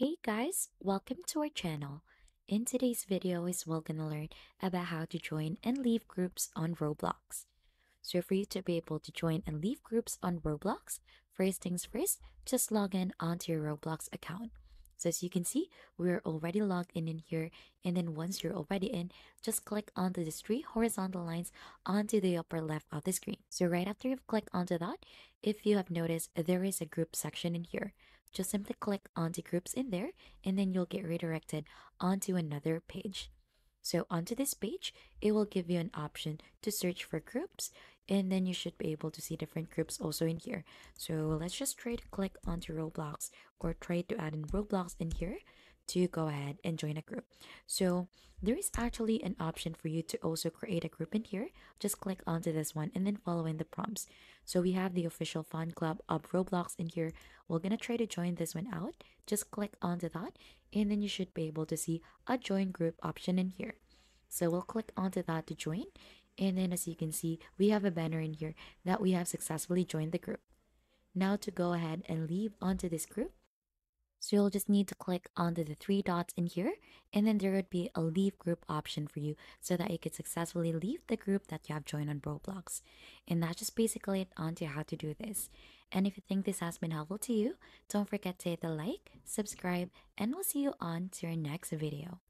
Hey guys, welcome to our channel. In today's video is we're gonna learn about how to join and leave groups on Roblox. So for you to be able to join and leave groups on Roblox, first things first, just log in onto your Roblox account. So as you can see, we're already logged in here, and then once you're already in, just click onto these three horizontal lines onto the upper left of the screen. So right after you've clicked onto that, if you have noticed, there is a group section in here. Just simply click onto groups in there, and then you'll get redirected onto another page. So onto this page, it will give you an option to search for groups, and then you should be able to see different groups also in here. So let's just try to click onto Roblox, or try to add in Roblox in here to go ahead and join a group. So there is actually an option for you to also create a group in here. Just click onto this one and then follow in the prompts. So we have the official fan club of Roblox in here. We're gonna try to join this one out. Just click onto that, and then you should be able to see a join group option in here. So we'll click onto that to join, and then as you can see, we have a banner in here that we have successfully joined the group. Now to go ahead and leave onto this group, so you'll just need to click onto the three dots in here, and then there would be a leave group option for you so that you could successfully leave the group that you have joined on Roblox. And that's just basically it onto how to do this. And if you think this has been helpful to you, don't forget to hit the like, subscribe, and we'll see you on to your next video.